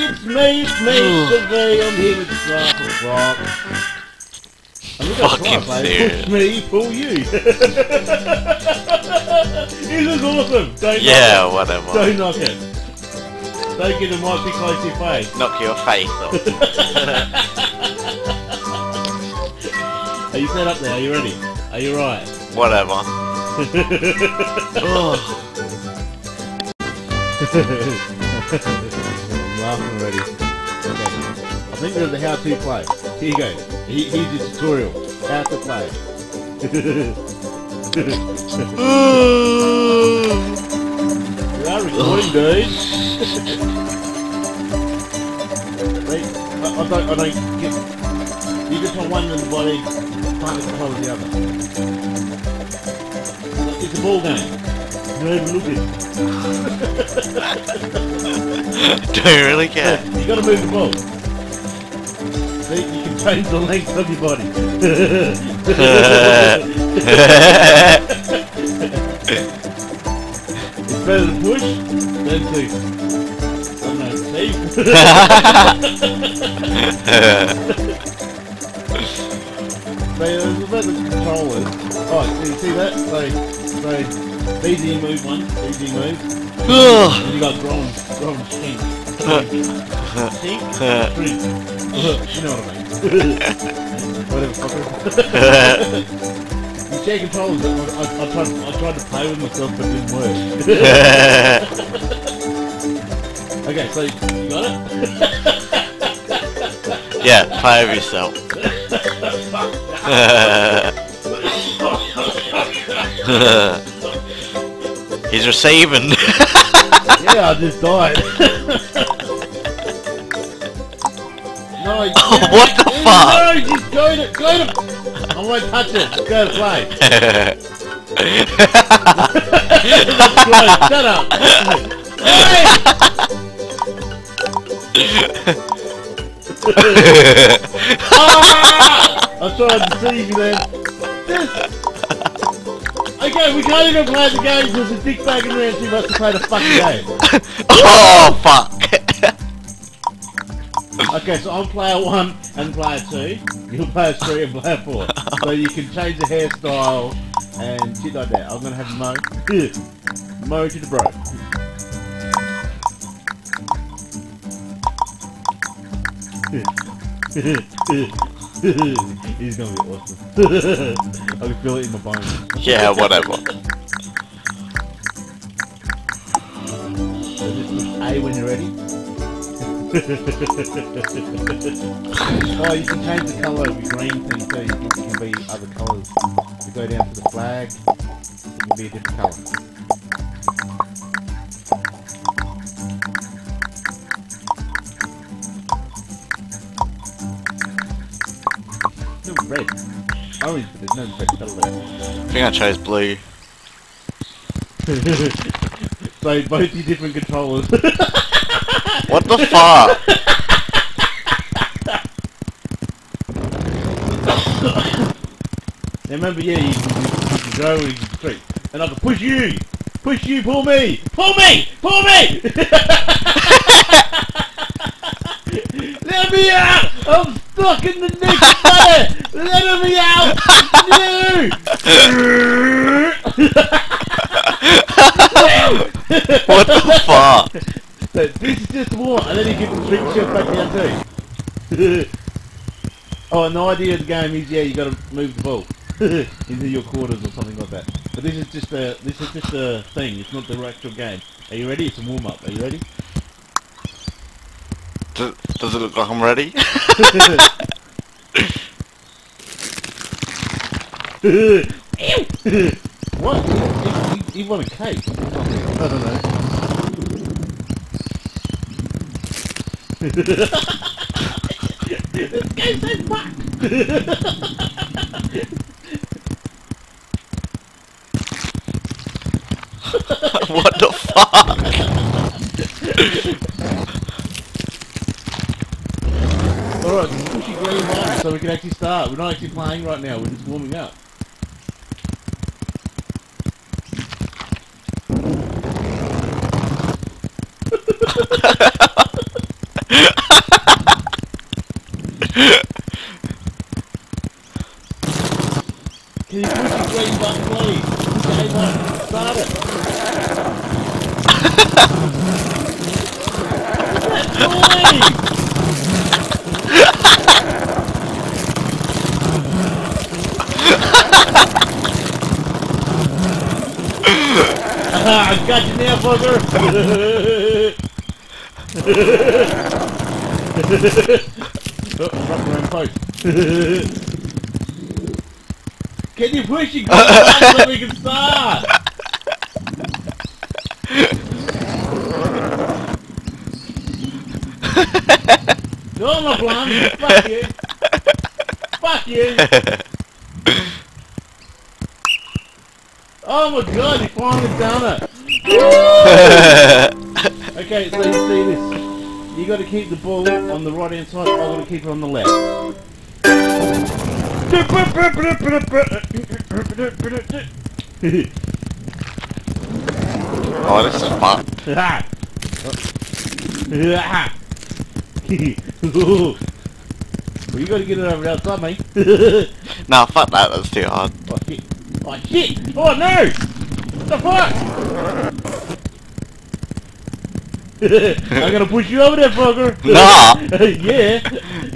It's me, I'm here with Clark. I'm fucking Clark, serious. Push me, pull you. He looks awesome. Don't knock whatever. Don't knock it. Don't get him right too close to your face. Knock your face off. Are you set up there? Are you ready? Are you right? Whatever. I'm laughing already. Okay. I think there's a how-to play. Here you go. Here's your tutorial. How to play. We are recording, dude. Wait, I don't get... You just want one in the body, can't control the other. It's a ball game. No, look it. Do you really care? You gotta move the ball. See, you can change the length of your body. It's better to push than to. I'm not safe. It's better to control it. Alright, so you see that? So easy move one, easy move. And you got grown stink. Stink, drink. You know what I mean. Whatever, fucker. You share controls, I tried to play with myself but it didn't work. Okay, so you got it? Yeah, play with yourself. He's receiving. Yeah, I just died. No, what the fuck? No, just go to. I won't touch it. Go to play. Shut up. Hey! Ah! I tried to see you, man. Okay, we can't even play the game because the dick bag in there and she wants to play the fucking game. Oh, fuck! Okay, so I'm player 1 and player 2. You're player 3 and player 4. So you can change the hairstyle and shit like that. I'm gonna have Mo to the bro. He's gonna be awesome. I can feel it in my bones. Yeah, whatever. So just push A when you're ready. Oh, you can change the colour of your green thing so you can be other colours. You go down to the flag, it can be a different colour. It's red. Orange, but there's no red colour there. I think I chose blue. So both your different controllers. What the fuck? Now remember, you can go and you can treat. And I can push you! Push you, pull me! Pull me! Pull me! Let me out! I'm stuck in the next player! Let me out! No! What the fuck? So this is just war, and then he gets the trick shot back down too. Oh, and the idea of the game is you gotta move the ball into your quarters or something like that. But this is just a thing. It's not the actual game. Are you ready? It's a warm up. Are you ready? Does it look like I'm ready? What? You want a cake? I don't know. This game's so fucked! What the fuck? Alright, push your green line so we can actually start. We're not actually playing right now, we're just warming up. Can you push the green button, please? Game on. Start it. What's that noise? I got you now, fucker! Oh, drop the wrong post. Can you push it so we can start? No, I'm not blind. Fuck you! Fuck you! Oh my god, you finally done it! Okay, so you see this. You gotta keep the ball on the right hand side, I gotta keep it on the left. Oh, this is fun. Well, you gotta get it over the outside, mate. Nah, fuck that, that's too hard. Oh, shit. Oh shit! Oh no! What the fuck? I'm gonna push you over there, fucker! Nah! Yeah!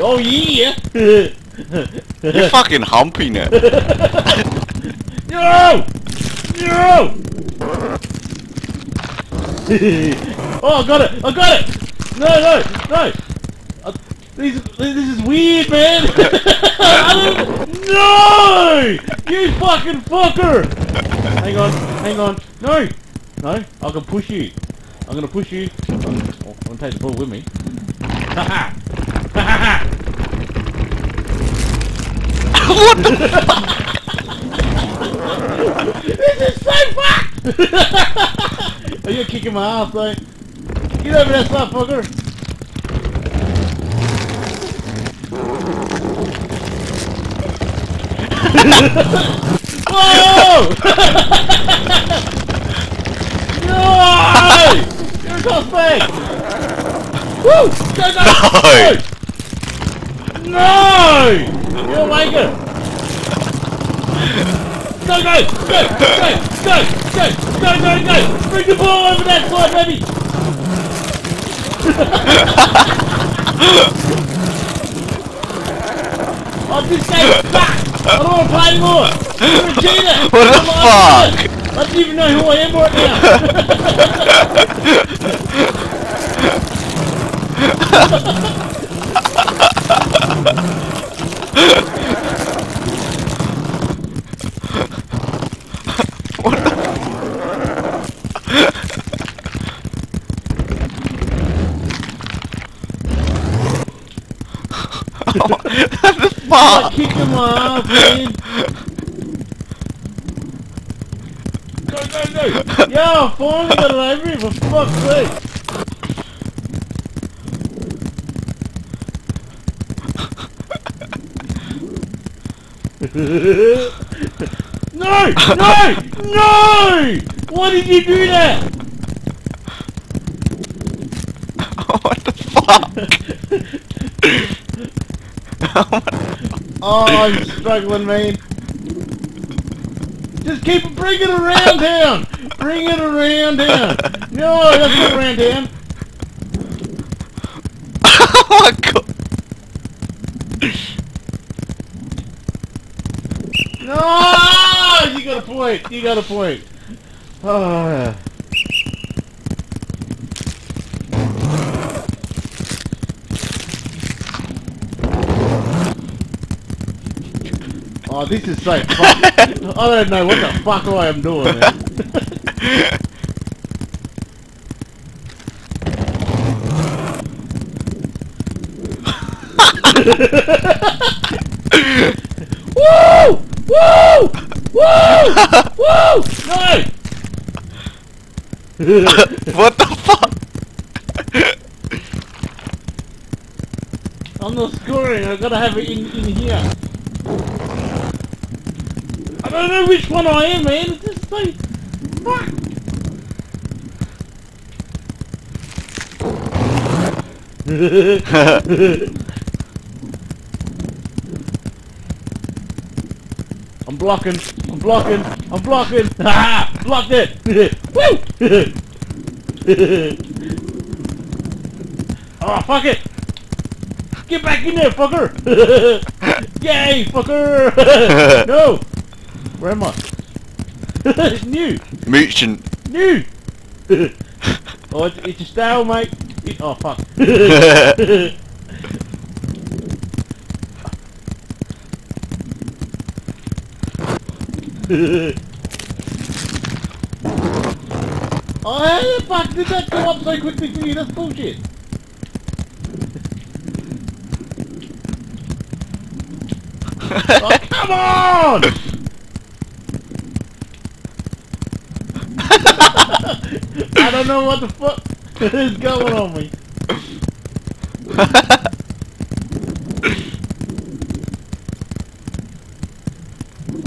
Oh yeah! You're fucking humping it! No! No! Oh, I got it! I got it! No, no, no! This is weird, man! No! You fucking fucker! Hang on, hang on. No! No, I can push you. I'm gonna push you. I'm gonna take the ball with me. Ha ha! Ha ha! What the fuck? This is so fucked! Oh, you're kicking my ass, though. Get over that stuff, fucker! Whoa! No! You're across me! Woo! Go, go! No! No! You're a wanker! Go, go! Go! Go! Go! Go! Go! Go! Go! Bring the ball over that side, baby! Oh, this game's back! I don't want to play anymore! I'm a cheater! What the fuck? I don't even know who I am right now! What the fuck? What the fuck? I kicked him off, man! Go, go, go! Yo, I finally got it over him, for fuck's sake! No! No! No! Why did you do that? What the fuck? Oh, I'm struggling, man. Just keep bringing it around town. Bring it around town. No, that's not around town. Oh my god. No, you got a point. You got a point. Oh. Oh, this is so fucked. I don't know what the fuck I am doing, man. Woo! Woo! Woo! Woo! No! What the fuck? I'm not scoring, I've got to have it in here. I don't know which one I am, man. It's just like, fuck. I'm blocking. I'm blocking. I'm blocking. Ha! Blocked it. Woo! Oh fuck it! Get back in there, fucker! Yay, fucker! No! Where am I? New! Merchant! New! Oh, it's a style, mate! Oh, fuck. Oh, how the fuck did that go up so quickly for you? That's bullshit! Oh, come on! I don't know what the fuck is going on me.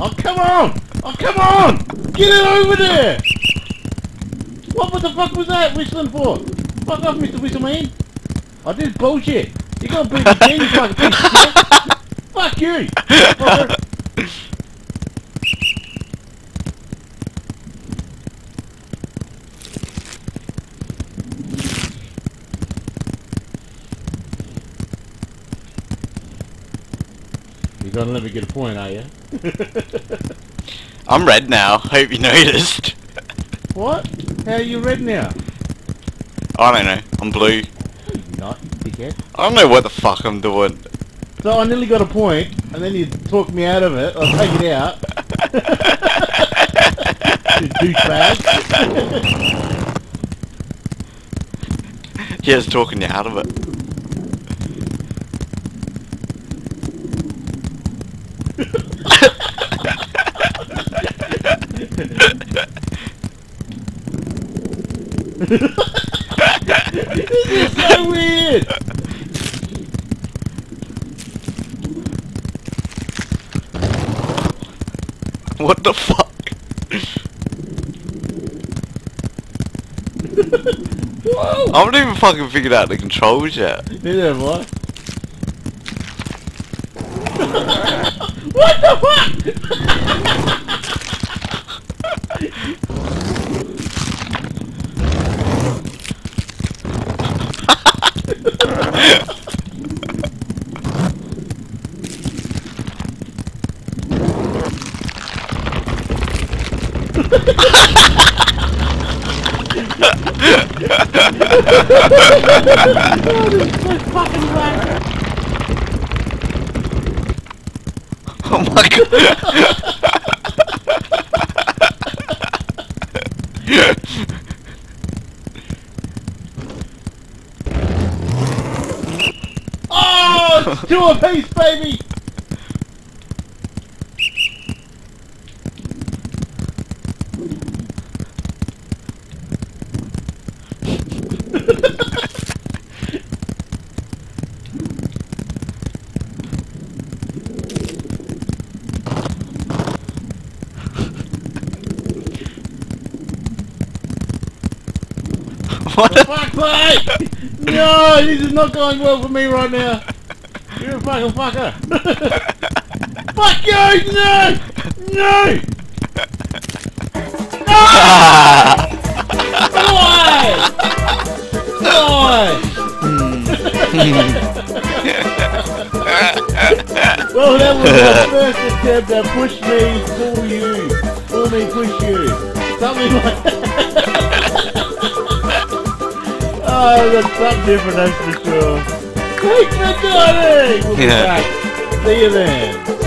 Oh, come on! Oh, come on! Get it over there! What the fuck was that whistling for? Fuck off, Mr. Whistleman! Oh, this is bullshit! You're gonna beat the game, you fucking piece of shit! Fuck you! Fucker! You're gonna let me get a point, are you? I'm red now. Hope you noticed. What? How are you red now? I don't know. I'm blue. No, you're not, you dickhead. I don't know what the fuck I'm doing. So I nearly got a point, and then you talked me out of it. I'll take it out. You douchebag. Yeah, it's talking you out of it. This is so weird! What the fuck? Whoa! I haven't even fucking figured out the controls yet. Neither have I. What the fuck? Oh, this is so fucking bad. Oh my god. Oh, it's 2 apiece, baby. What the fuck's sake! No, this is not going well for me right now. You're a fucking fucker. Fuck you! No! No! No! Die! Die! Well, that was my first attempt at push me, pull you. Pull me, push you. Something like that. Oh, that's something different, that's for sure. Take the money! We'll be back. See you then.